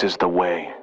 This is the way.